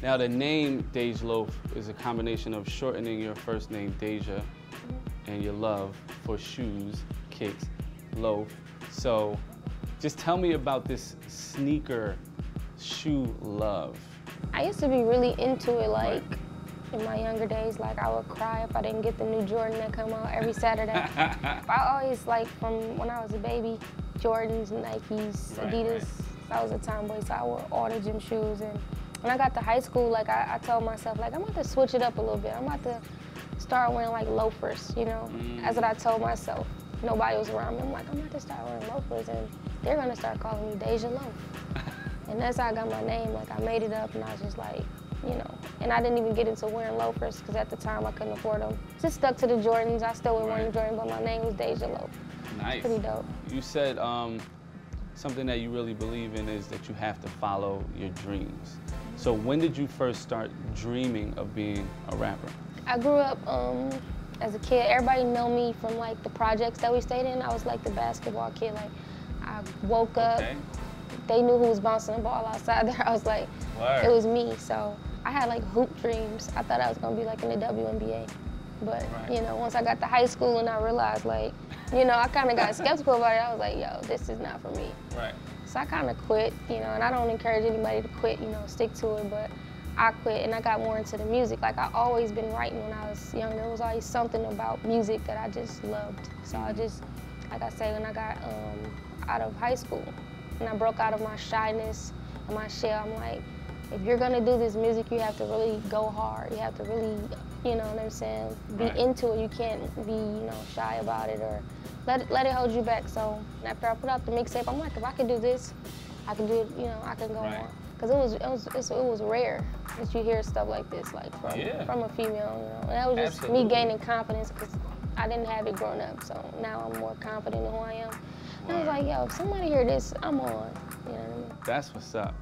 Now the name Dej Loaf is a combination of shortening your first name Deja and your love for shoes, kicks, loaf. So just tell me about this sneaker shoe love. I used to be really into it, like in my younger days, like I would cry if I didn't get the new Jordan that come out every Saturday. I always, like, from when I was a baby, Jordans, Nikes, Adidas. I was a tomboy, so I wore all the gym shoes. And when I got to high school, like I told myself, like, I'm about to switch it up a little bit. I'm about to start wearing like loafers, you know? That's what I told myself. Nobody was around me. I'm like, I'm about to start wearing loafers, and they're gonna start calling me Dej Loaf. And that's how I got my name. Like, I made it up, and I was just like, you know. And I didn't even get into wearing loafers because at the time I couldn't afford them. Just stuck to the Jordans. I still wore the Jordan, but my name was Dej Loaf. Nice. It's pretty dope. You said something that you really believe in is that you have to follow your dreams. So when did you first start dreaming of being a rapper? I grew up as a kid. Everybody know me from like the projects that we stayed in. I was like the basketball kid. Like, I woke up. They knew who was bouncing the ball outside there. I was like, it was me. So I had like hoop dreams. I thought I was gonna be like in the WNBA. But you know, once I got to high school and I realized, like, you know, I kind of got skeptical about it. I was like, yo, this is not for me. So I kind of quit, you know, and I don't encourage anybody to quit, you know, stick to it, but I quit and I got more into the music. Like, I always been writing when I was younger. There was always something about music that I just loved. So I just, like I say, when I got out of high school, and I broke out of my shyness and my shell, I'm like, if you're gonna do this music, you have to really go hard. You have to really, you know what I'm saying, be into it. You can't be, you know, shy about it or let it hold you back. So after I put out the mixtape, I'm like, if I can do this, I can do it, you know, I can go on. Because it was rare that you hear stuff like this, like from a female, you know. And that was just me gaining confidence because I didn't have it growing up. So now I'm more confident in who I am. And I was like, yo, if somebody hear this, I'm on, you know what I mean? That's what's up.